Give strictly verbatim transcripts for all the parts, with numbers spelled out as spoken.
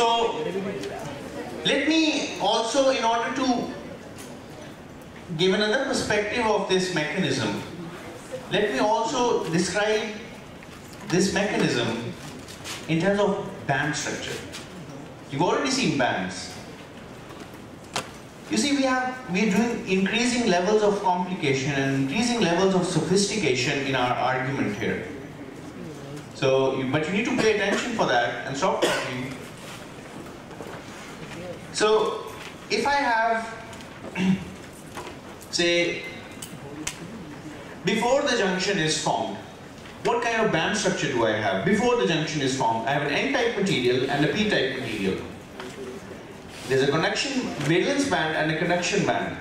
So let me also, in order to give another perspective of this mechanism, let me also describe this mechanism in terms of band structure. You've already seen bands. You see, we have, we're doing increasing levels of complication and increasing levels of sophistication in our argument here. So, but you need to pay attention for that and stop talking. So, if I have, say, before the junction is formed, what kind of band structure do I have? Before the junction is formed, I have an N-type material and a P-type material. There's a conduction valence band and a conduction band.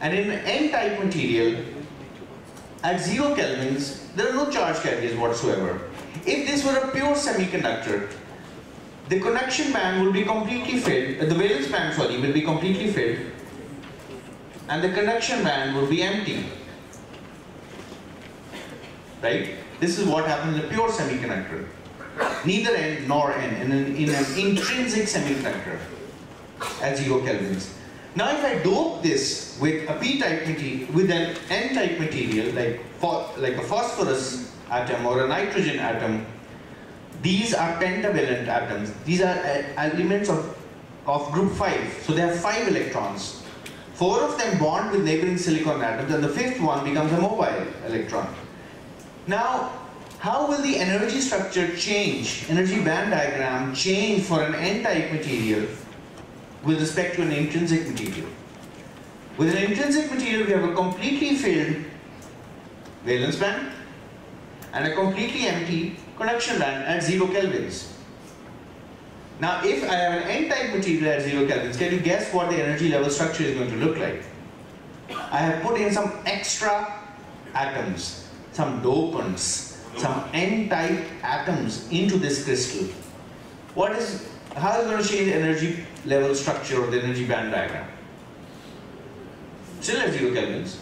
And in N-type material, at zero kelvins, there are no charge carriers whatsoever. If this were a pure semiconductor, the conduction band will be completely filled, uh, the valence band, sorry, will be completely filled, and the conduction band will be empty. Right? This is what happens in a pure semiconductor. Neither N nor N in an, in an intrinsic semiconductor at zero kelvins. Now, if I dope this with a p-type material, with an n-type material, like like a phosphorus atom or a nitrogen atom, these are pentavalent atoms. These are uh, elements of of group five. So they have five electrons. Four of them bond with neighboring silicon atoms, and the fifth one becomes a mobile electron. Now, how will the energy structure change, energy band diagram change for an n-type material with respect to an intrinsic material? With an intrinsic material, we have a completely filled valence band and a completely empty conduction band at zero kelvins. Now, if I have an n-type material at zero kelvins, can you guess what the energy level structure is going to look like? I have put in some extra atoms, some dopants, some n-type atoms into this crystal. What is, how is it going to change the energy level structure or the energy band diagram? Still at zero kelvins.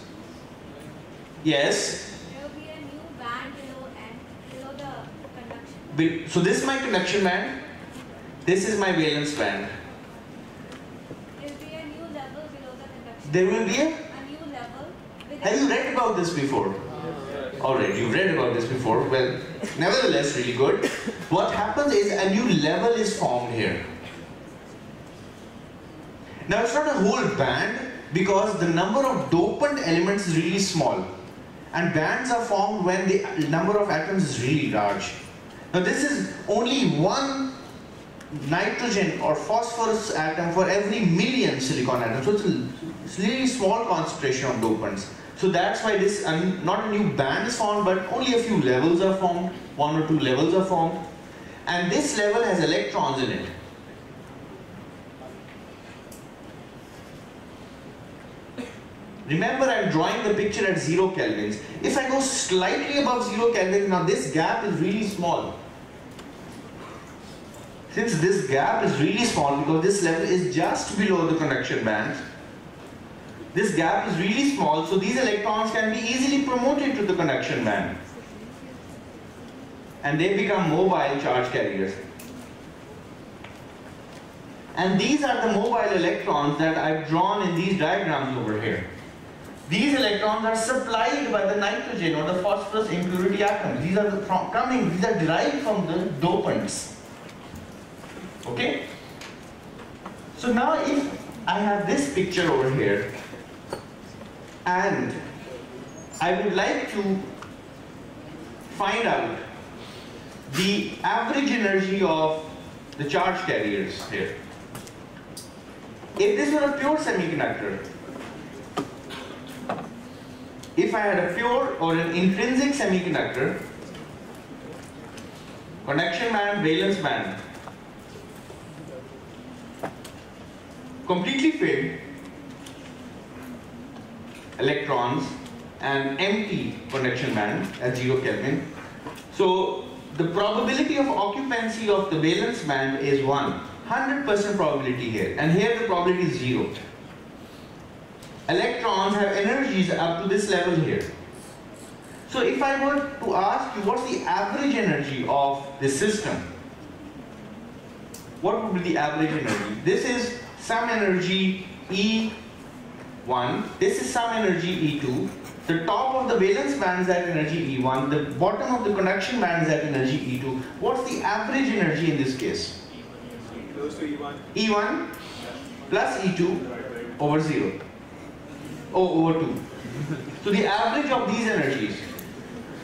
Yes? There will be a new band below N, below the conduction band. So this is my conduction band. This is my valence band. There will be a new level below the conduction band. There will be a? A new level. Have you read about this before? Alright, you've read about this before. Well, nevertheless, really good. What happens is a new level is formed here. Now, it's not a whole band because the number of dopant elements is really small, and bands are formed when the number of atoms is really large. Now, this is only one nitrogen or phosphorus atom for every million silicon atoms. So, it's a, it's really small concentration of dopants. So that's why this, um, not a new band is formed, but only a few levels are formed, one or two levels are formed. And this level has electrons in it. Remember, I'm drawing the picture at zero kelvins. If I go slightly above zero kelvins, now this gap is really small. Since this gap is really small, because this level is just below the conduction band, this gap is really small, so these electrons can be easily promoted to the conduction band. And they become mobile charge carriers. And these are the mobile electrons that I've drawn in these diagrams over here. These electrons are supplied by the nitrogen or the phosphorus impurity atoms. These are the coming, these are derived from the dopants. Okay? So now if I have this picture over here, and I would like to find out the average energy of the charge carriers here. If this were a pure semiconductor, if I had a pure or an intrinsic semiconductor, conduction band, valence band, completely filled electrons and empty conduction band at zero Kelvin. So the probability of occupancy of the valence band is one. one hundred percent probability here, and here the probability is zero. Electrons have energies up to this level here. So if I were to ask you what's the average energy of this system, what would be the average energy? This is some energy E one, this is some energy E two, the top of the valence band is at energy E one, the bottom of the conduction band is at energy E two. What's the average energy in this case? Close to E one. E one plus E two over zero. Oh, over two. So the average of these energies.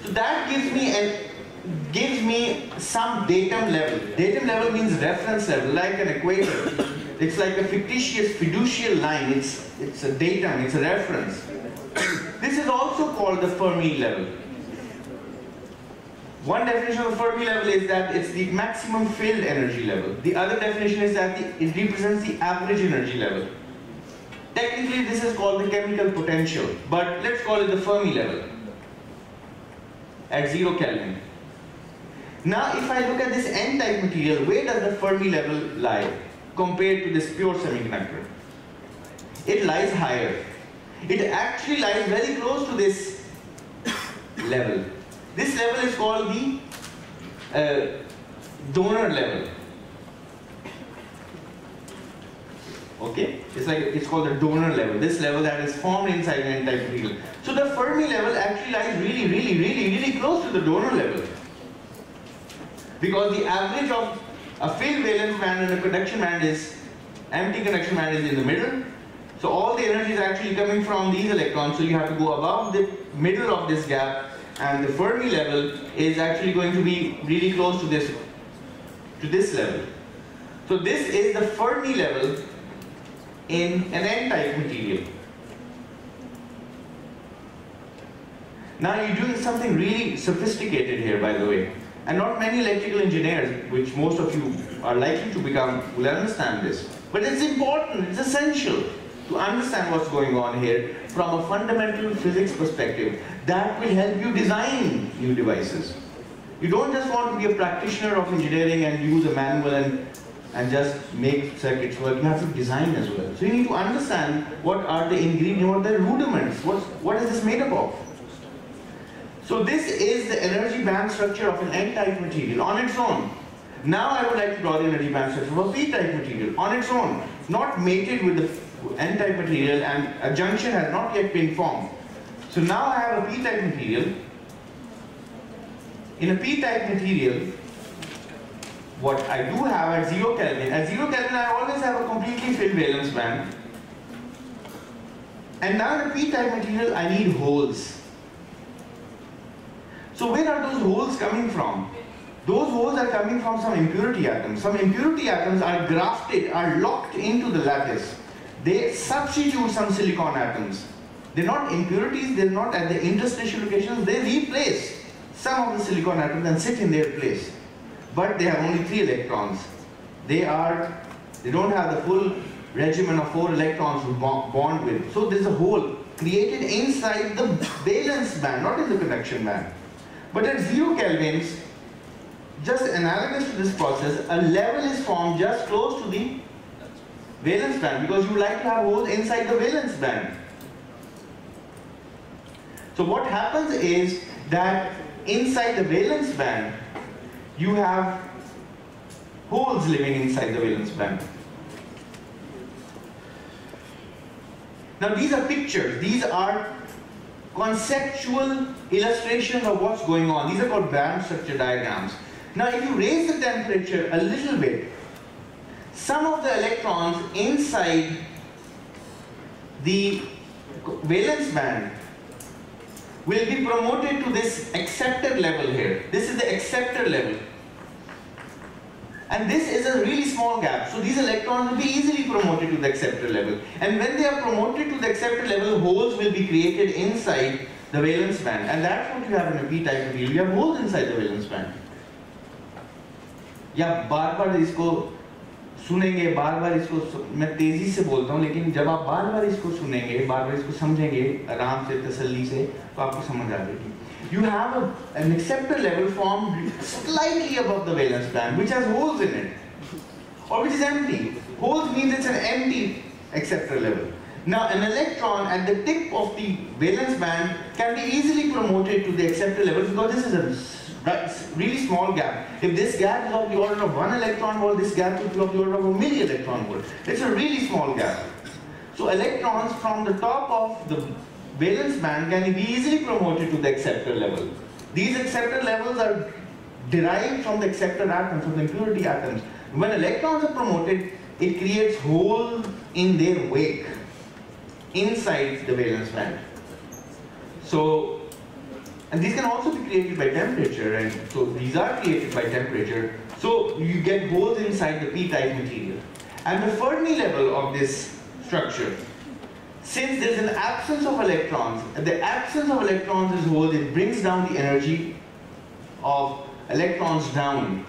So that gives me an gives me some datum level. Datum level means reference level, like an equator. It's like a fictitious fiducial line. It's it's a datum. It's a reference. This is also called the Fermi level. One definition of Fermi level is that it's the maximum failed energy level. The other definition is that the, it represents the average energy level. Technically, this is called the chemical potential, but let's call it the Fermi level at zero Kelvin. Now, if I look at this N-type material, where does the Fermi level lie compared to this pure semiconductor? It lies higher. It actually lies very close to this level. This level is called the uh, donor level. Okay, it's like it's called the donor level. This level that is formed inside the N-type material. So the Fermi level actually lies really, really, really, really close to the donor level, because the average of a filled valence band and a conduction band is empty conduction band is in the middle. So all the energy is actually coming from these electrons. So you have to go above the middle of this gap. And the Fermi level is actually going to be really close to this to this level. So this is the Fermi level in an N-type material. Now you're doing something really sophisticated here, by the way. And not many electrical engineers, which most of you are likely to become, will understand this. But it's important, it's essential to understand what's going on here from a fundamental physics perspective. That will help you design new devices. You don't just want to be a practitioner of engineering and use a manual and, and just make circuits work. You have to design as well. So you need to understand what are the ingredients, what are the rudiments, what's, what is this made up of. So this is the energy band structure of an N-type material on its own. Now I would like to draw the energy band structure of a P-type material on its own, not mated with the N-type material, and a junction has not yet been formed. So now I have a P-type material. In a P-type material, what I do have at zero Kelvin, at zero Kelvin I always have a completely filled valence band. And now in a P-type material I need holes. So where are those holes coming from? Those holes are coming from some impurity atoms. Some impurity atoms are grafted, are locked into the lattice. They substitute some silicon atoms. They're not impurities, they're not at the interstitial locations, they replace some of the silicon atoms and sit in their place. But they have only three electrons. They are, they don't have the full regimen of four electrons to bond with. So there's a hole created inside the valence band, not in the conduction band. But at zero kelvins, just analogous to this process, a level is formed just close to the valence band, because you like to have holes inside the valence band. So what happens is that inside the valence band, you have holes living inside the valence band. Now these are pictures, these are conceptual illustrations of what's going on. These are called band structure diagrams. Now if you raise the temperature a little bit, some of the electrons inside the valence band will be promoted to this acceptor level here. This is the acceptor level. And this is a really small gap. So these electrons will be easily promoted to the acceptor level. And when they are promoted to the acceptor level, holes will be created inside the valence band. And that's what you have in a P-type field. You have holes inside the valence band. Yeah, बार बार इसको सुनेंगे बार बार इसको मैं तेजी से बोलता हूँ लेकिन जब आप बार बार इसको सुनेंगे बार बार इसको समझेंगे आराम से तसल्ली से तो आपको समझ आ जाएगी. You have a, an acceptor level formed slightly above the valence band which has holes in it or which is empty. Holes means it's an empty acceptor level. Now an electron at the tip of the valence band can be easily promoted to the acceptor level because this is a that's really small gap. If this gap is of the order of one electron volt, this gap would be of the order of a milli electron volt. It's a really small gap. So electrons from the top of the valence band can be easily promoted to the acceptor level. These acceptor levels are derived from the acceptor atoms, from the impurity atoms. When electrons are promoted, it creates holes in their wake inside the valence band. So, and these can also be created by temperature, and so these are created by temperature. So you get holes inside the p-type material. And the Fermi level of this structure, since there's an absence of electrons, the absence of electrons is holes, it brings down the energy of electrons down,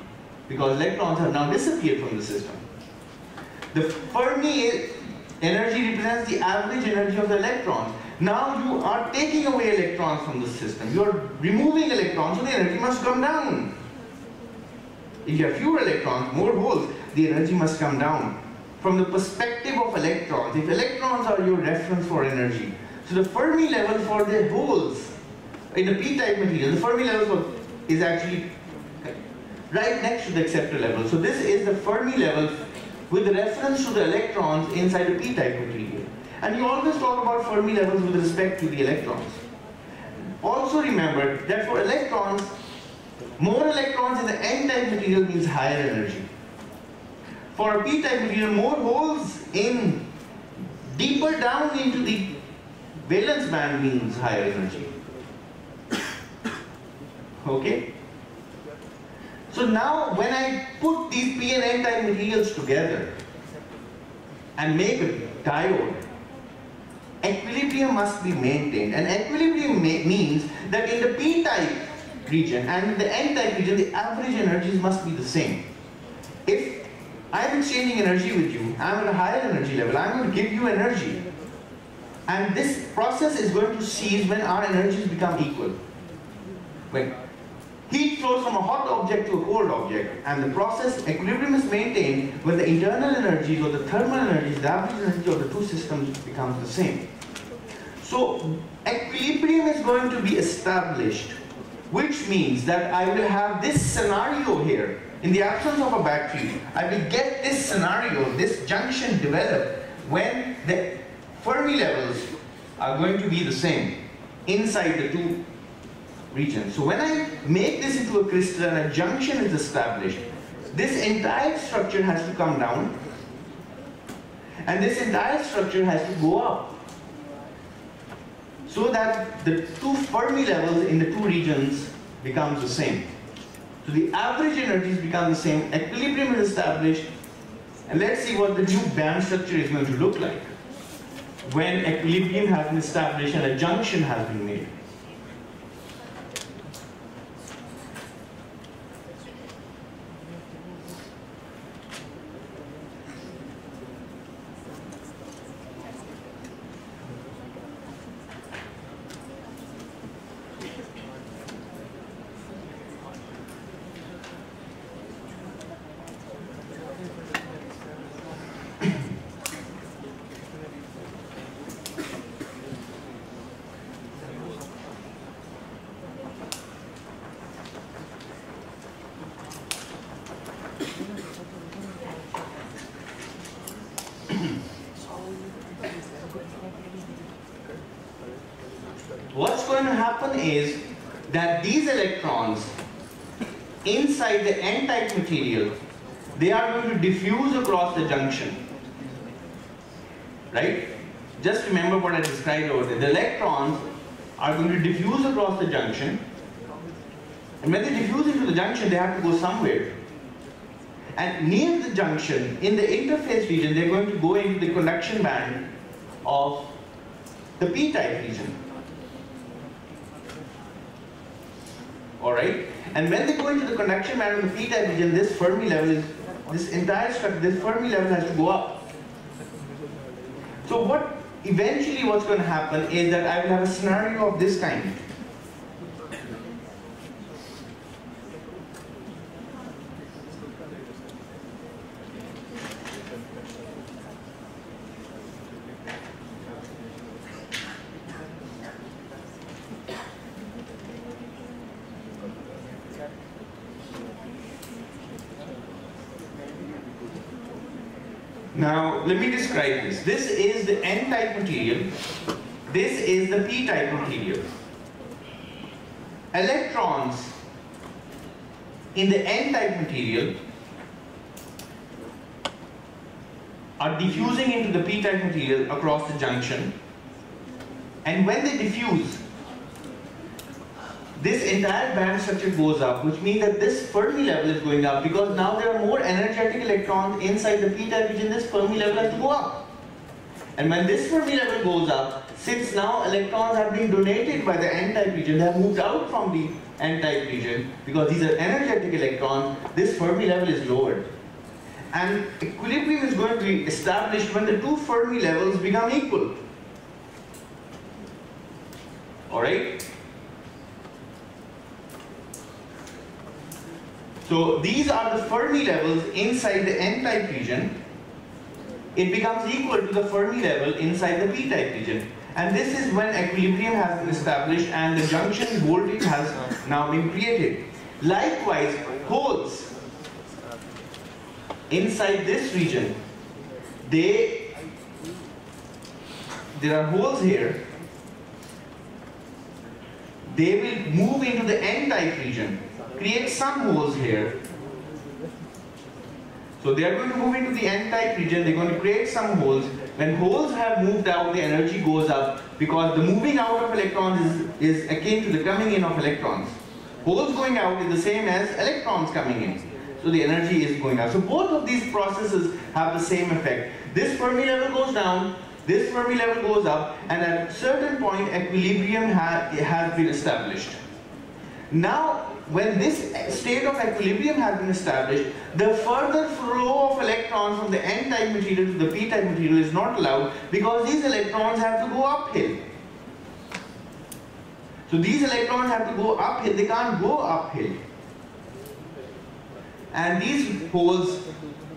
because electrons have now disappeared from the system. The Fermi energy represents the average energy of the electrons. Now you are taking away electrons from the system. You are removing electrons, so the energy must come down. If you have fewer electrons, more holes, the energy must come down. From the perspective of electrons, if electrons are your reference for energy, so the Fermi level for the holes in the p-type material, the Fermi level for is actually right next to the acceptor level. So this is the Fermi level with reference to the electrons inside a p-type material. And you always talk about Fermi levels with respect to the electrons. Also remember that for electrons, more electrons in the n-type material means higher energy. For a p-type material, more holes in deeper down into the valence band means higher energy. Okay? So now when I put these p and n type materials together and make a diode, equilibrium must be maintained. And equilibrium means that in the p type region and in the n type region, the average energies must be the same. If I'm exchanging energy with you, I'm at a higher energy level, I'm going to give you energy. And this process is going to cease when our energies become equal. When heat flows from a hot object to a cold object, and the process equilibrium is maintained when the internal energies or the thermal energies, the average energy of the two systems becomes the same. So equilibrium is going to be established, which means that I will have this scenario here. In the absence of a battery, I will get this scenario, this junction developed when the Fermi levels are going to be the same inside the two region. So when I make this into a crystal and a junction is established, this entire structure has to come down and this entire structure has to go up, so that the two Fermi levels in the two regions becomes the same. So the average energies become the same, equilibrium is established, and let's see what the new band structure is going to look like when equilibrium has been established and a junction has been made. What's going to happen is that these electrons inside the n-type material, they are going to diffuse across the junction, right? Just remember what I described over there. The electrons are going to diffuse across the junction, and when they diffuse into the junction, they have to go somewhere. And near the junction, in the interface region, they're going to go into the conduction band of the p-type region. Alright? And when they go into the conduction band of the p-type region, this Fermi level is, this entire structure, this Fermi level has to go up. So what, eventually what's going to happen is that I will have a scenario of this kind. Now, let me describe this. This is the N-type material. This is the P-type material. Electrons in the N-type material are diffusing into the P-type material across the junction. And when they diffuse, this entire band structure goes up, which means that this Fermi level is going up because now there are more energetic electrons inside the p-type region. This Fermi level has to go up. And when this Fermi level goes up, since now electrons have been donated by the n-type region, they have moved out from the n-type region because these are energetic electrons, this Fermi level is lowered. And equilibrium is going to be established when the two Fermi levels become equal. Alright? So these are the Fermi levels inside the n-type region. It becomes equal to the Fermi level inside the p-type region. And this is when equilibrium has been established and the junction voltage has now been created. Likewise, holes inside this region, they, there are holes here. They will move into the n-type region. Create some holes here. So they are going to move into the n-type region, they're going to create some holes. When holes have moved out, the energy goes up because the moving out of electrons is, is akin to the coming in of electrons. Holes going out is the same as electrons coming in. So the energy is going up. So both of these processes have the same effect. This Fermi level goes down, this Fermi level goes up, and at a certain point equilibrium ha- has been established. Now, when this state of equilibrium has been established, the further flow of electrons from the n-type material to the p-type material is not allowed because these electrons have to go uphill. So these electrons have to go uphill, they can't go uphill. And these holes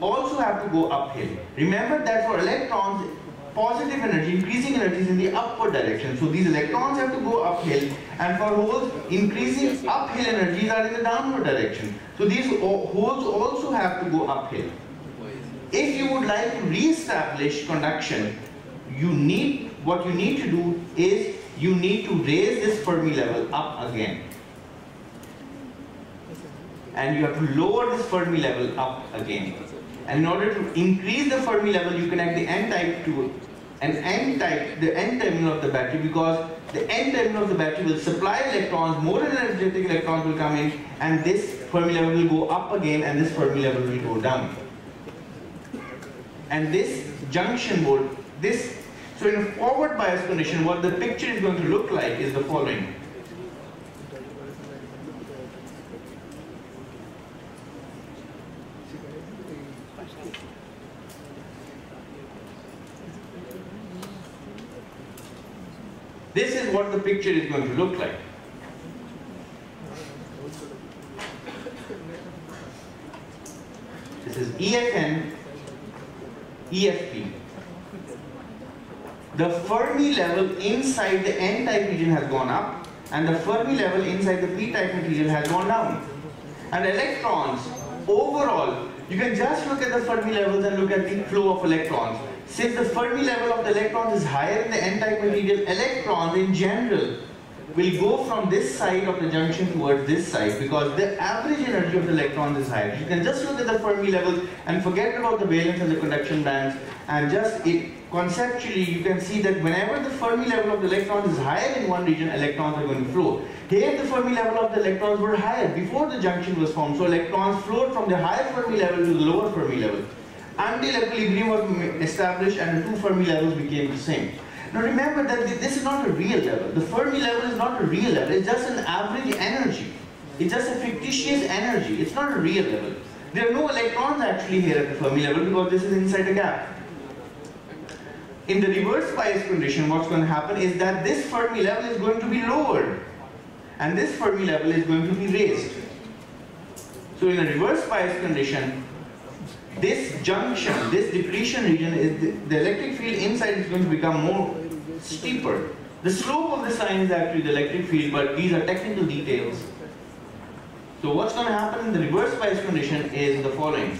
also have to go uphill. Remember that for electrons, positive energy, increasing energy is in the upward direction. So these electrons have to go uphill, and for holes, increasing uphill energies are in the downward direction. So these holes also have to go uphill. If you would like to re-establish conduction, you need, what you need to do is you need to raise this Fermi level up again. And you have to lower this Fermi level up again. And in order to increase the Fermi level, you connect the n-type to an n-type, the n-terminal of the battery, because the n-terminal of the battery will supply electrons, more energetic electrons will come in, and this Fermi level will go up again, and this Fermi level will go down. And this junction volt, this, so in a forward bias condition, what the picture is going to look like is the following. This is what the picture is going to look like. This is E F N, E F P. The Fermi level inside the n-type region has gone up, and the Fermi level inside the p-type material has gone down. And electrons, overall, you can just look at the Fermi levels and look at the flow of electrons. Since the Fermi level of the electrons is higher in the n-type material, electrons in general will go from this side of the junction towards this side because the average energy of the electrons is higher. You can just look at the Fermi levels and forget about the valence and the conduction bands, and just it, conceptually you can see that whenever the Fermi level of the electrons is higher in one region, electrons are going to flow. Here the Fermi level of the electrons were higher before the junction was formed, so electrons flowed from the higher Fermi level to the lower Fermi level, until equilibrium was established and the two Fermi levels became the same. Now remember that this is not a real level. The Fermi level is not a real level, it's just an average energy. It's just a fictitious energy, it's not a real level. There are no electrons actually here at the Fermi level because this is inside a gap. In the reverse bias condition, what's going to happen is that this Fermi level is going to be lowered and this Fermi level is going to be raised. So in a reverse bias condition, this junction, this depletion region, is the, the electric field inside is going to become more steeper. The slope of this line is actually the electric field, but these are technical details. So what's going to happen in the reverse bias condition is the following.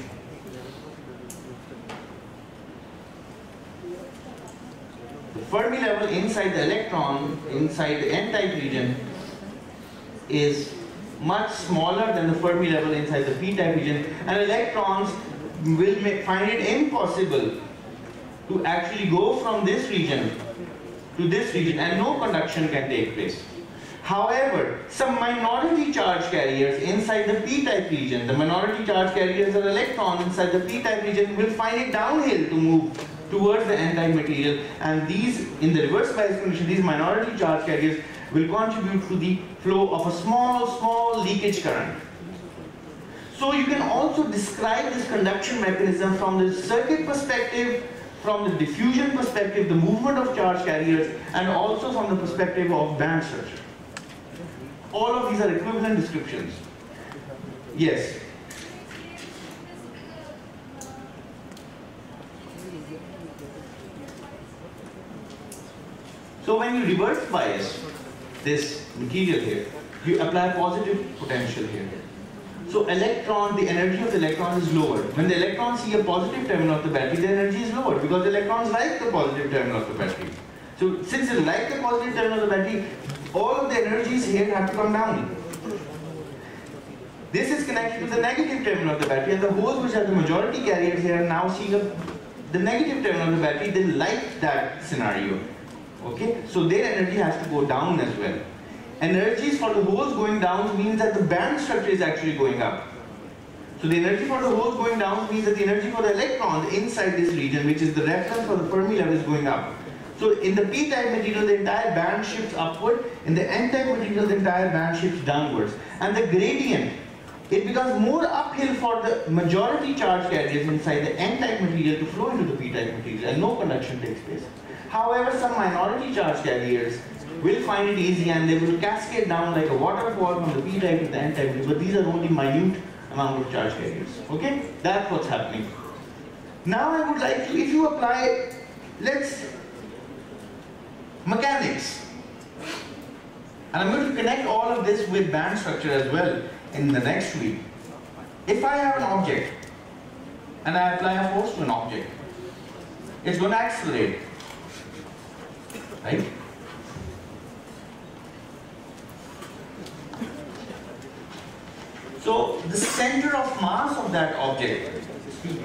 The Fermi level inside the electron, inside the n-type region, is much smaller than the Fermi level inside the p-type region, and electrons will make, find it impossible to actually go from this region to this region, and no conduction can take place. However, some minority charge carriers inside the p-type region, the minority charge carriers of electrons inside the p-type region will find it downhill to move towards the n-type material, and these, in the reverse bias condition, these minority charge carriers will contribute to the flow of a small, small leakage current. So you can also describe this conduction mechanism from the circuit perspective, from the diffusion perspective, the movement of charge carriers, and also from the perspective of band structure. All of these are equivalent descriptions. Yes. So when you reverse bias this material here, you apply positive potential here. So electron, the energy of the electron is lowered. When the electrons see a positive terminal of the battery, the energy is lowered because the electrons like the positive terminal of the battery. So since they like the positive terminal of the battery, all of the energies here have to come down. This is connected to the negative terminal of the battery, and the holes which are the majority carriers here are now seeing a, the negative terminal of the battery. They like that scenario. Okay, so their energy has to go down as well. Energies for the holes going down means that the band structure is actually going up. So the energy for the holes going down means that the energy for the electrons inside this region, which is the reference for the Fermi level, is going up. So in the p-type material, the entire band shifts upward. In the n-type material, the entire band shifts downwards. And the gradient, it becomes more uphill for the majority charge carriers inside the n-type material to flow into the p-type material, and no conduction takes place. However, some minority charge carriers will find it easy, and they will cascade down like a waterfall from the p-type to the n-type, but these are only minute amount of charge carriers. Okay? That's what's happening. Now I would like to, if you apply, let's, mechanics. And I'm going to connect all of this with band structure as well in the next week. If I have an object, and I apply a force to an object, it's going to accelerate. Right? So the center of mass of that object, excuse me,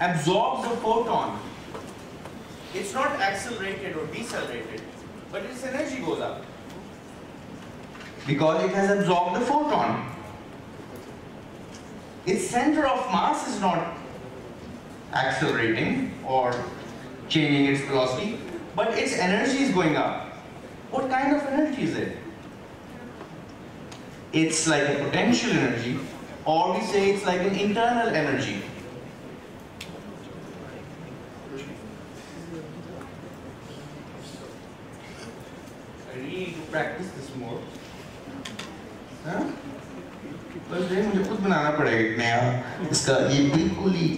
absorbs a photon, it's not accelerated or decelerated, but its energy goes up because it has absorbed the photon. Its center of mass is not accelerating or changing its velocity, but its energy is going up. What kind of energy is it? It's like a potential energy, or we say it's like an internal energy. Practice this more. हाँ? बस ये मुझे खुद बनाना पड़ेगा एक नया इसका ये बिल्कुल ही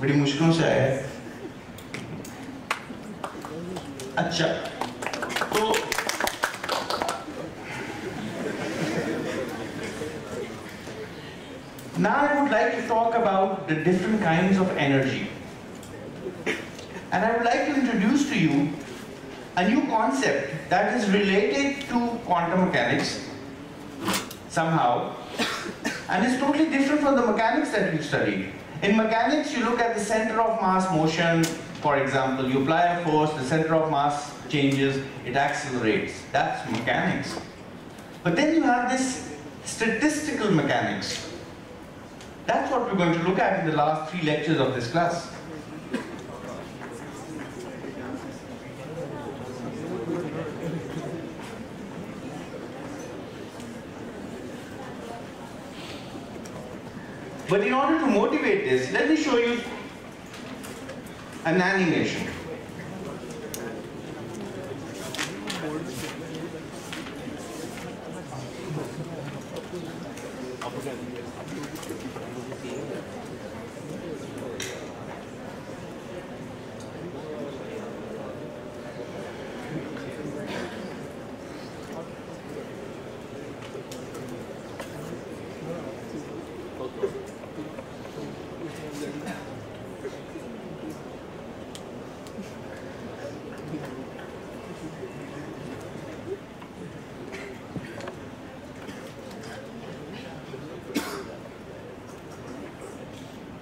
बड़ी मुश्किलों से आया है। अच्छा, तो now I would like to talk about the different kinds of energy. And I would like to introduce to you a new concept that is related to quantum mechanics somehow, and is totally different from the mechanics that you studied. In mechanics, you look at the center of mass motion, for example. You apply a force, the center of mass changes, it accelerates. That's mechanics. But then you have this statistical mechanics. That's what we're going to look at in the last three lectures of this class. But in order to motivate this, let me show you an animation.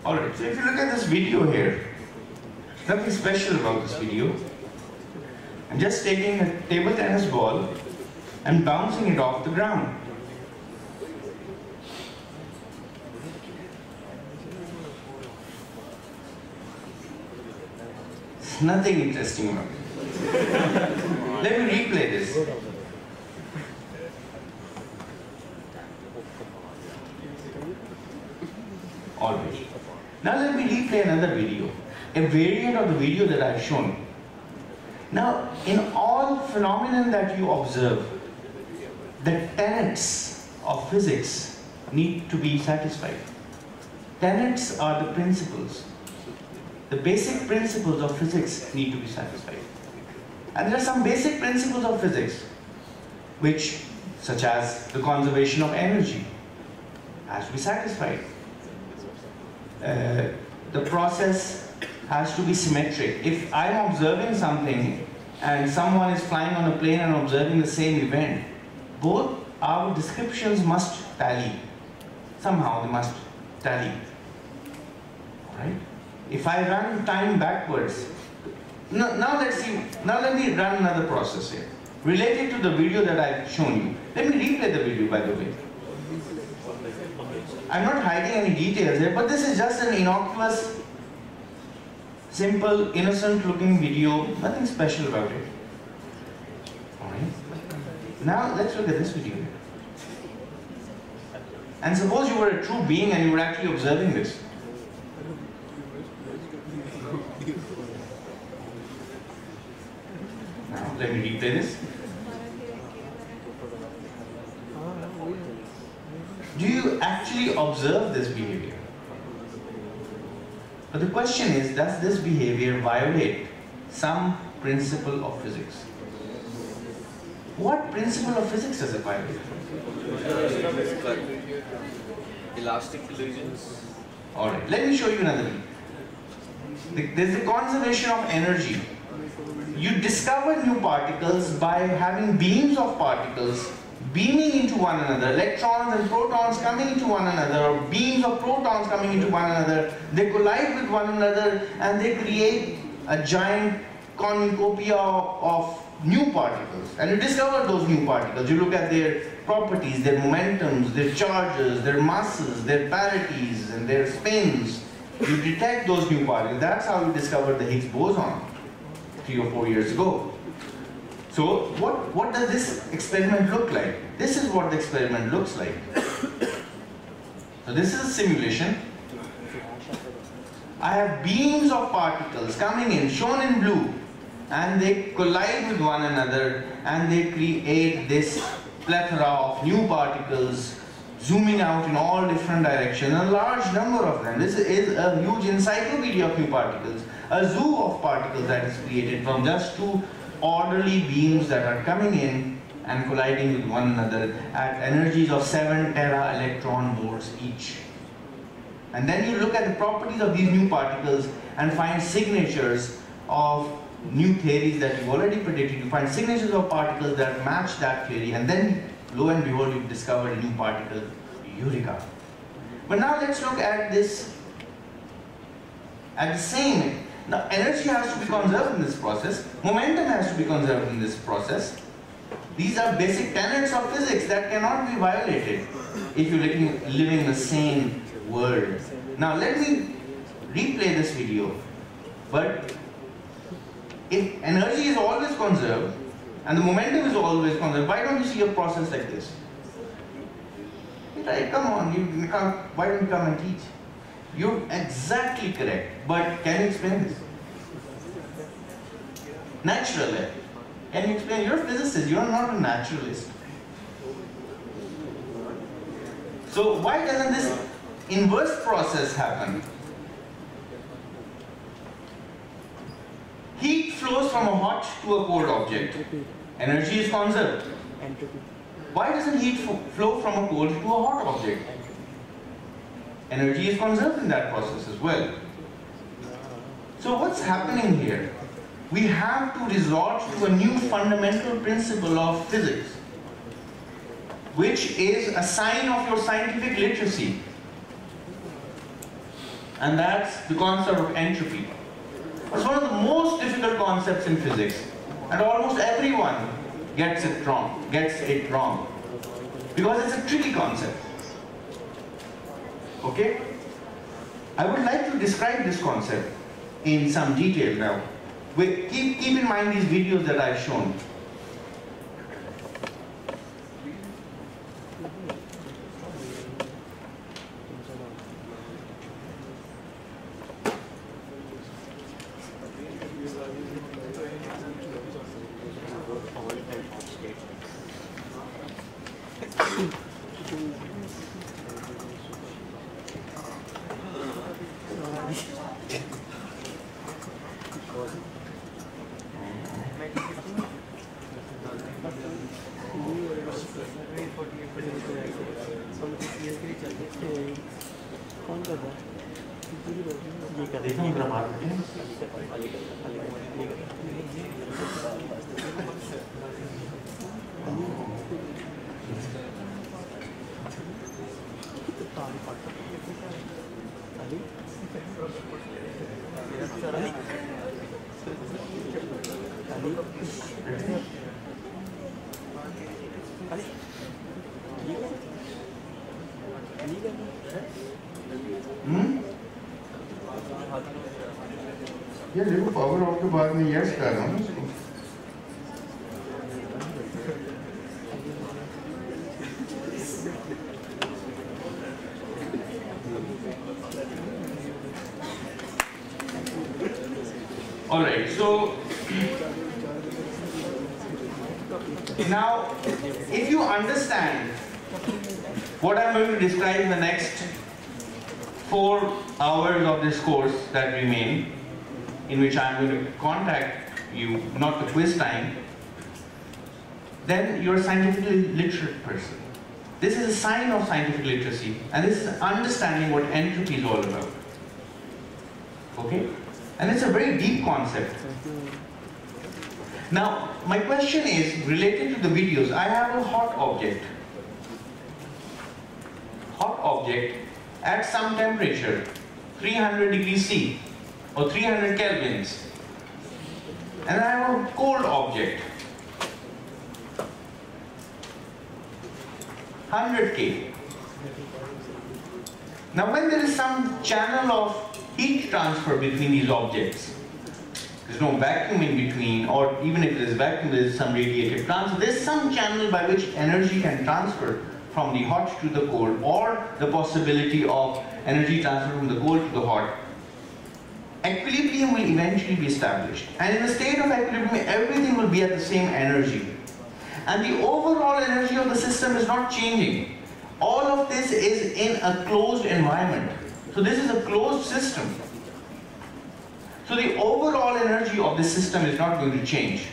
Alright, so if you look at this video here, nothing special about this video. I'm just taking a table tennis ball and bouncing it off the ground. There's nothing interesting about it. Let me replay this. Alright. Now let me replay another video, a variant of the video that I've shown. Now, in all phenomena that you observe, the tenets of physics need to be satisfied. Tenets are the principles. The basic principles of physics need to be satisfied. And there are some basic principles of physics, which, such as the conservation of energy, has to be satisfied. Uh, the process has to be symmetric. If I'm observing something and someone is flying on a plane and observing the same event, both our descriptions must tally. Somehow they must tally. Right? If I run time backwards, no, now let's see. Now let me run another process here, related to the video that I've shown you. Let me replay the video, by the way. I'm not hiding any details here, but this is just an innocuous, simple, innocent looking video, nothing special about it. Alright. Now let's look at this video. And suppose you were a true being and you were actually observing this. Now let me replay this. Do you actually observe this behavior? But the question is, does this behavior violate some principle of physics? What principle of physics does it violate? Elastic illusions. Alright, let me show you another thing. There's the conservation of energy. You discover new particles by having beams of particles beaming into one another, electrons and protons coming into one another, or beams of protons coming into one another. They collide with one another and they create a giant cornucopia of new particles. And you discover those new particles. You look at their properties, their momentums, their charges, their masses, their parities, and their spins. You detect those new particles. That's how you discovered the Higgs boson three or four years ago. So, what, what does this experiment look like? This is what the experiment looks like. So, this is a simulation. I have beams of particles coming in, shown in blue, and they collide with one another and they create this plethora of new particles zooming out in all different directions, a large number of them. This is a huge encyclopedia of new particles, a zoo of particles that is created from just two orderly beams that are coming in and colliding with one another at energies of seven tera electron volts each. And then you look at the properties of these new particles and find signatures of new theories that you've already predicted. You find signatures of particles that match that theory, and then lo and behold, you've discovered a new particle, Eureka. But now let's look at this, at the same. Now, energy has to be conserved in this process, momentum has to be conserved in this process. These are basic tenets of physics that cannot be violated if you're living, living in a sane world. Now, let me replay this video. But if energy is always conserved and the momentum is always conserved, why don't you see a process like this? right? Come on, you come, why don't you come and teach? You're exactly correct, but can you explain this? Naturally. Can you explain? You're a physicist, you're not a naturalist. So why doesn't this inverse process happen? Heat flows from a hot to a cold object. Energy is conserved. Why doesn't heat flow from a cold to a hot object? Energy is conserved in that process as well. So what's happening here? We have to resort to a new fundamental principle of physics, which is a sign of your scientific literacy. And that's the concept of entropy. It's one of the most difficult concepts in physics, and almost everyone gets it wrong, gets it wrong, because it's a tricky concept. Okay? I would like to describe this concept in some detail now. We keep, keep in mind these videos that I've shown. ये देखो power of के बाद में yes कर रहा हूँ Alright, so now if you understand what I'm going to describe in the next four hours of this course that remain, in which I'm going to contact you, not the quiz time, then you're a scientifically literate person. This is a sign of scientific literacy, and this is understanding what entropy is all about. Okay? And it's a very deep concept. Now, my question is related to the videos. I have a hot object. Hot object at some temperature, three hundred degrees C. Or three hundred kelvins, and I have a cold object, one hundred K. Now when there is some channel of heat transfer between these objects, there's no vacuum in between, or even if there is vacuum, there is some radiative transfer, there's some channel by which energy can transfer from the hot to the cold, or the possibility of energy transfer from the cold to the hot. Equilibrium will eventually be established. And in the state of equilibrium, everything will be at the same energy. And the overall energy of the system is not changing. All of this is in a closed environment. So this is a closed system. So the overall energy of the system is not going to change.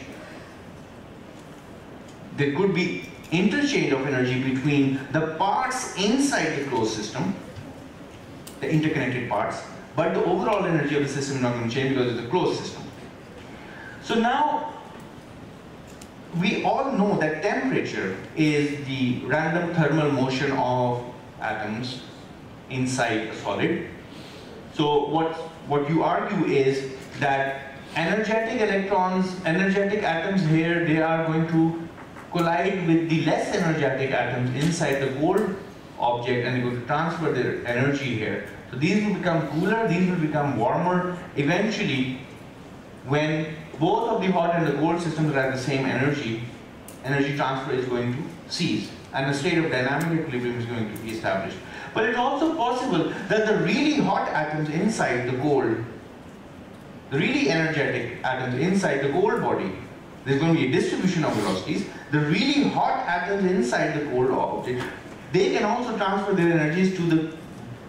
There could be interchange of energy between the parts inside the closed system, the interconnected parts, but the overall energy of the system is not going to change because it's a closed system. So now, we all know that temperature is the random thermal motion of atoms inside a solid. So what, what you argue is that energetic electrons, energetic atoms here, they are going to collide with the less energetic atoms inside the cold object, and they're going to transfer their energy here. So these will become cooler, these will become warmer. Eventually, when both of the hot and the cold systems are at the same energy, energy transfer is going to cease. and a state of dynamic equilibrium is going to be established. But it's also possible that the really hot atoms inside the cold, the really energetic atoms inside the cold body, there's going to be a distribution of velocities. The really hot atoms inside the cold object, they can also transfer their energies to the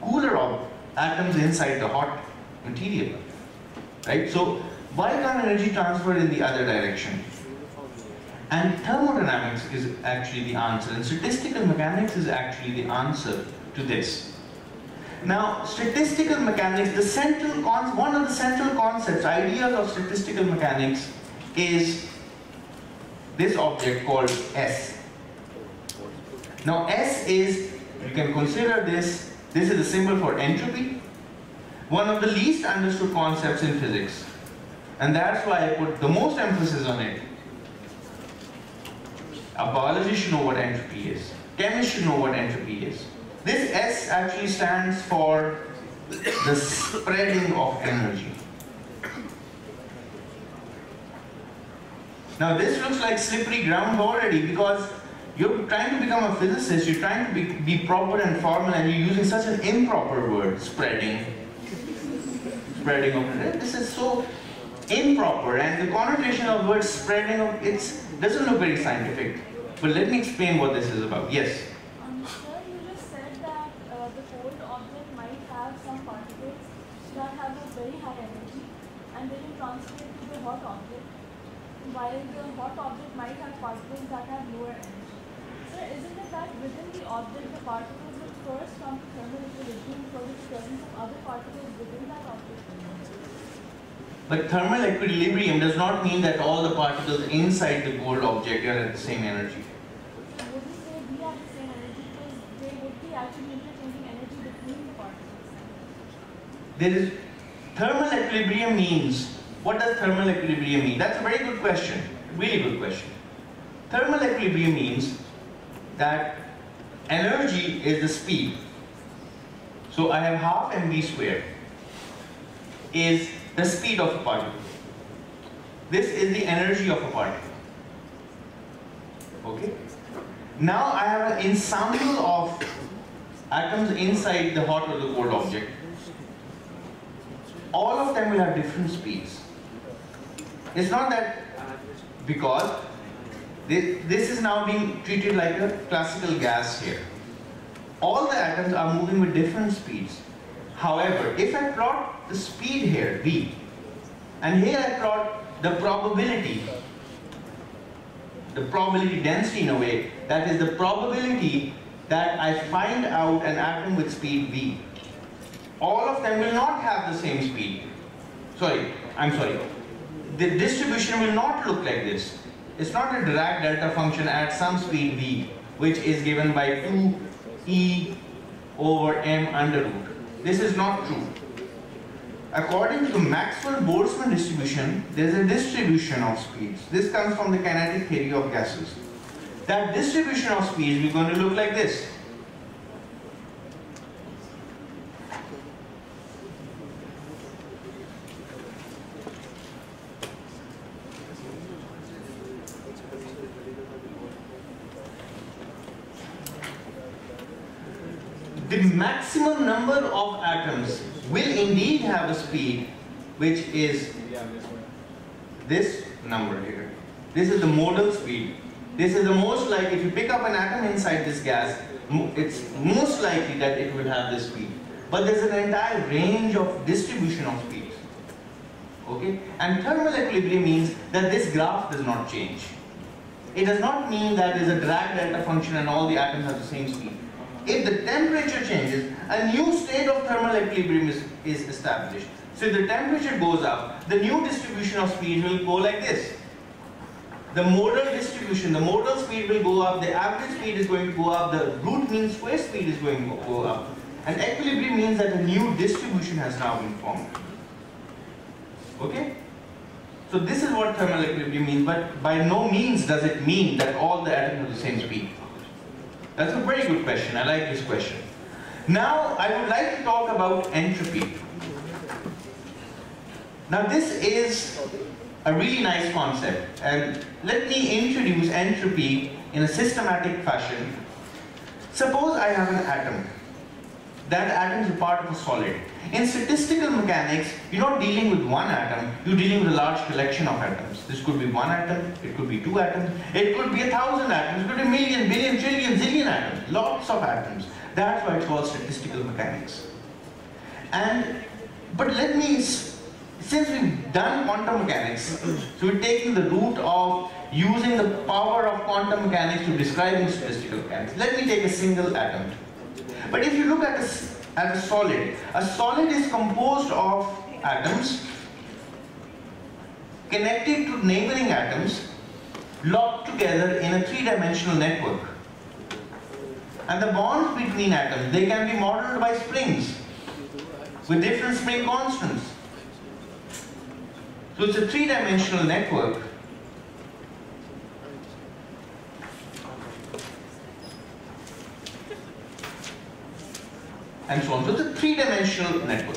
cooler of atoms inside the hot material, right? So why can't energy transfer in the other direction? And thermodynamics is actually the answer, and statistical mechanics is actually the answer to this. Now, statistical mechanics, the central con one of the central concepts, ideas of statistical mechanics is this object called S. Now S is, you can consider this, this is a symbol for entropy, one of the least understood concepts in physics. And that's why I put the most emphasis on it. A biologist should know what entropy is. Chemists should know what entropy is. This S actually stands for the spreading of energy. Now this looks like slippery ground already, because you're trying to become a physicist, you're trying to be, be proper and formal, and you're using such an improper word, spreading. Spreading of energy. This is so improper, and the connotation of the word spreading of it doesn't look very scientific. But let me explain what this is about. Yes? Um, sir, you just said that uh, the cold object might have some particles that have a very high energy, and they will transfer it to the hot object, while the hot object might have particles that have lower energy. Sir, isn't it that within the object, the particles will first come to thermal equilibrium for the presence of other particles within that object? But thermal equilibrium does not mean that all the particles inside the cold object are at the same energy. So would you say they are at the same energy because they would be actually interchanging energy between the particles? There is thermal equilibrium means, what does thermal equilibrium mean? That's a very good question, really good question. Thermal equilibrium means that energy is the speed. So I have half mv squared is the speed of a particle. This is the energy of a particle. Okay? Now I have an ensemble of atoms inside the hot or the cold object. All of them will have different speeds. It's not that because this, this is now being treated like a classical gas here. All the atoms are moving with different speeds. However, if I plot the speed here, v, and here I plot the probability, the probability density in a way, that is the probability that I find out an atom with speed v. All of them will not have the same speed. Sorry, I'm sorry. The distribution will not look like this. It's not a Dirac delta function at some speed v, which is given by two e over m under root. This is not true. According to the Maxwell-Boltzmann distribution, there's a distribution of speeds. This comes from the kinetic theory of gases. That distribution of speeds is going to look like this. The maximum number of atoms will indeed have a speed which is this number here. This is the modal speed. This is the most likely, if you pick up an atom inside this gas, it's most likely that it will have this speed. But there's an entire range of distribution of speeds. Okay? And thermal equilibrium means that this graph does not change. It does not mean that there's a Dirac delta function and all the atoms have the same speed. If the temperature changes, a new state of thermal equilibrium is, is established. So if the temperature goes up, the new distribution of speed will go like this. The modal distribution, the modal speed will go up, the average speed is going to go up, the root mean square speed is going to go up. And equilibrium means that a new distribution has now been formed. Okay? So this is what thermal equilibrium means, but by no means does it mean that all the atoms have the same speed. That's a very good question. I like this question. Now, I would like to talk about entropy. Now, this is a really nice concept, and let me introduce entropy in a systematic fashion Suppose I have an atom. That atom is a part of a solid. In statistical mechanics, you're not dealing with one atom, you're dealing with a large collection of atoms. This could be one atom, it could be two atoms, it could be a thousand atoms, it could be a million, billion, trillion, zillion atoms, lots of atoms. That's why it's called statistical mechanics. And, but let me, since we've done quantum mechanics, so we're taking the route of using the power of quantum mechanics to describing statistical mechanics. Let me take a single atom. But if you look at a, at a solid, a solid is composed of atoms connected to neighboring atoms locked together in a three-dimensional network. And the bonds between atoms, they can be modeled by springs with different spring constants. So it's a three-dimensional network. And so on. So it's a three-dimensional network.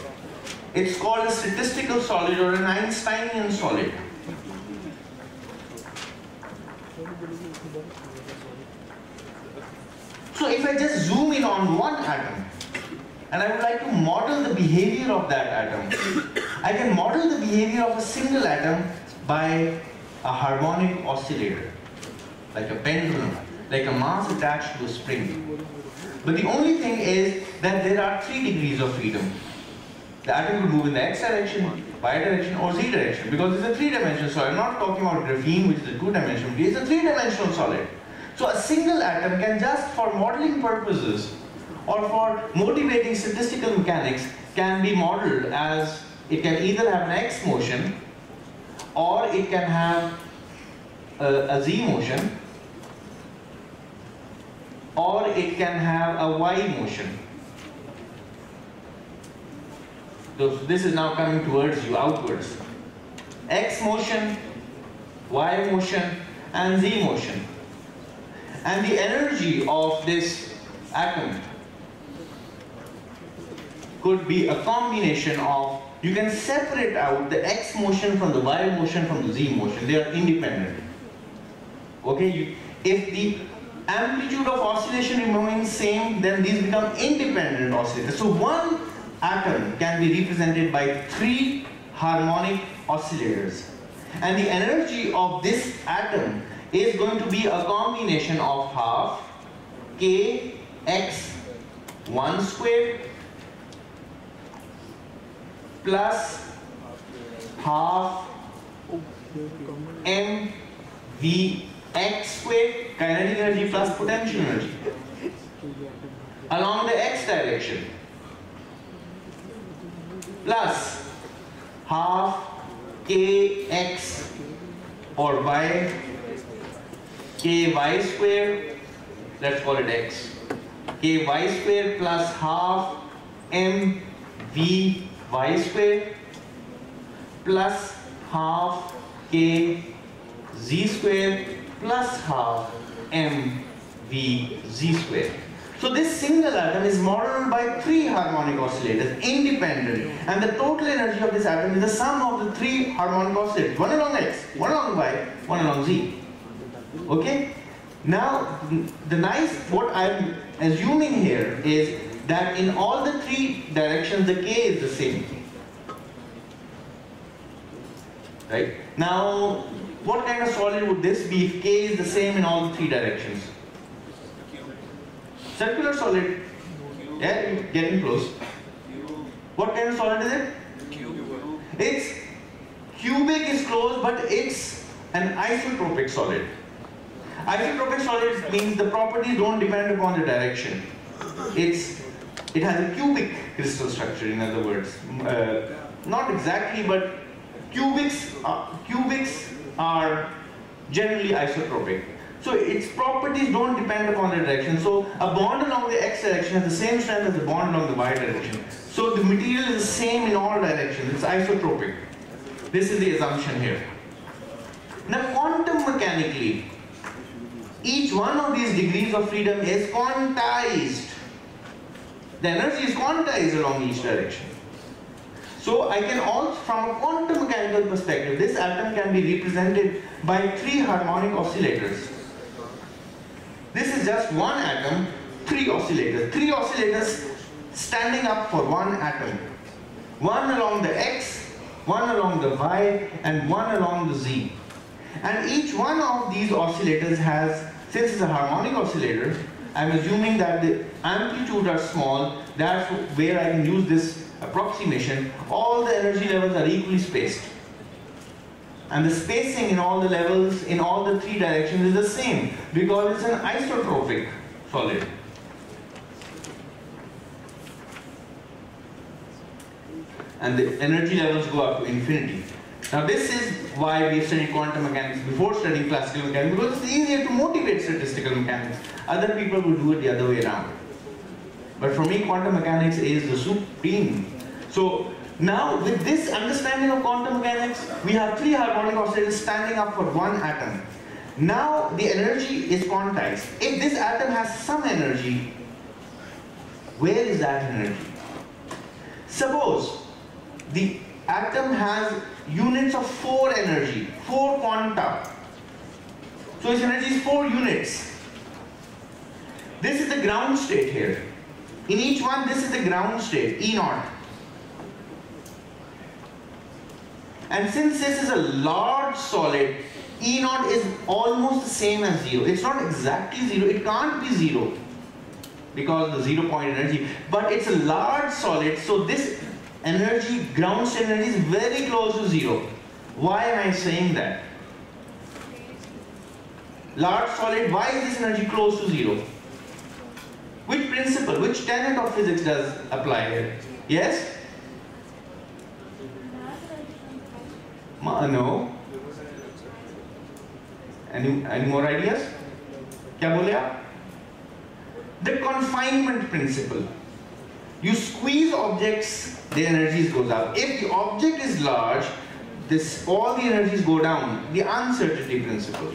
It's called a statistical solid or an Einsteinian solid. So if I just zoom in on one atom, and I would like to model the behavior of that atom, I can model the behavior of a single atom by a harmonic oscillator, like a pendulum, like a mass attached to a spring. But the only thing is that there are three degrees of freedom. The atom could move in the x direction, y direction, or z direction, because it's a three-dimensional solid. I'm not talking about graphene, which is a two-dimensional, it's a three-dimensional solid. So a single atom can just, for modeling purposes, or for motivating statistical mechanics, can be modeled as, it can either have an x motion, or it can have a, a z motion, or it can have a y motion. So this is now coming towards you, outwards. X motion, y motion, and z motion. And the energy of this atom could be a combination of, you can separate out the x motion from the y motion from the z motion. They are independent. Okay, you, if the amplitude of oscillation remains same, then these become independent oscillators. So one atom can be represented by three harmonic oscillators. And the energy of this atom is going to be a combination of half k x one squared plus half m v x squared, kinetic energy plus potential energy, along the x direction, plus half kx or y, ky squared, let's call it x, ky squared plus half mvy squared plus half kz squared plus half mvz squared. So this single atom is modeled by three harmonic oscillators, independent, and the total energy of this atom is the sum of the three harmonic oscillators, one along x, one along y, one along z. Okay? Now, the nice, what I'm assuming here is that in all the three directions, the k is the same. Right? Now, what kind of solid would this be if k is the same in all three directions? Circular solid. Yeah, you're getting close. What kind of solid is it? It's cubic is close, but it's an isotropic solid. Isotropic solid means the properties don't depend upon the direction. It's, it has a cubic crystal structure, in other words. Uh, not exactly, but cubics, uh, cubics are generally isotropic. So its properties don't depend upon the direction. So a bond along the x direction has the same strength as a bond along the y direction. So the material is the same in all directions. It's isotropic. This is the assumption here. Now quantum mechanically, each one of these degrees of freedom is quantized. The energy is quantized along each direction. So I can also, from a quantum mechanical perspective, this atom can be represented by three harmonic oscillators. This is just one atom three oscillators. Three oscillators standing up for one atom. One along the X, one along the Y, and one along the Z. And each one of these oscillators has, since it's a harmonic oscillator, I'm assuming that the amplitudes are small, that's where I can use this approximation. All the energy levels are equally spaced. And the spacing in all the levels, in all the three directions, is the same, because it's an isotropic solid. And the energy levels go up to infinity. Now this is why we study quantum mechanics before studying classical mechanics, because it's easier to motivate statistical mechanics. Other people will do it the other way around. But for me, quantum mechanics is the supreme. So now with this understanding of quantum mechanics, we have three harmonic oscillators standing up for one atom. Now the energy is quantized. If this atom has some energy, where is that energy? Suppose the atom has units of four energy, four quanta. So its energy is four units. This is the ground state here. In each one, this is the ground state, E naught. And since this is a large solid, E naught is almost the same as zero. It's not exactly zero, it can't be zero because the zero point energy, but it's a large solid, so this energy, ground state energy, is very close to zero. Why am I saying that? Large solid, why is this energy close to zero? Which principle, which tenet of physics does apply here? Yes? Ma, no. Any, any more ideas? Kya bole aap? The confinement principle. You squeeze objects, the energies goes up. If the object is large, this, all the energies go down. The uncertainty principle.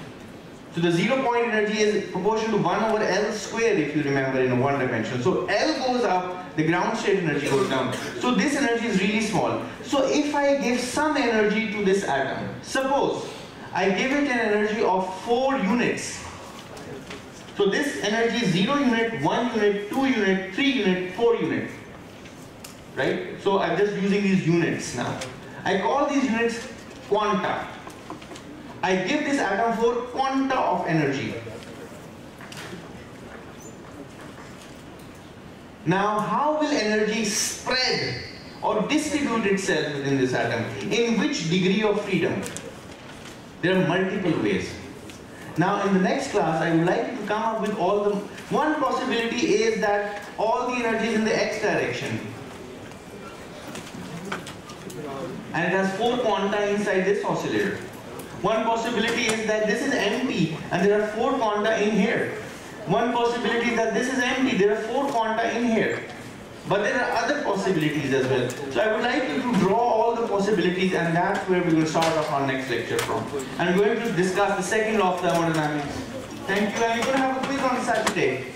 So the zero point energy is proportional to one over L square, if you remember, in one dimension. So L goes up, the ground state energy goes down. So this energy is really small. So if I give some energy to this atom, suppose I give it an energy of four units. So this energy is zero unit, one unit, two unit, three unit, four unit. Right? So I'm just using these units now. I call these units quanta. I give this atom four quanta of energy. Now, how will energy spread or distribute itself within this atom? In which degree of freedom? There are multiple ways. Now, in the next class, I would like you to come up with all the... One possibility is that all the energy is in the x direction. And it has four quanta inside this oscillator. One possibility is that this is empty and there are four quanta in here. One possibility is that this is empty, there are four quanta in here. But there are other possibilities as well. So I would like you to draw all the possibilities, and that's where we will start off our next lecture from. And we're going to discuss the second law of thermodynamics. Thank you, and you're going to have a quiz on Saturday.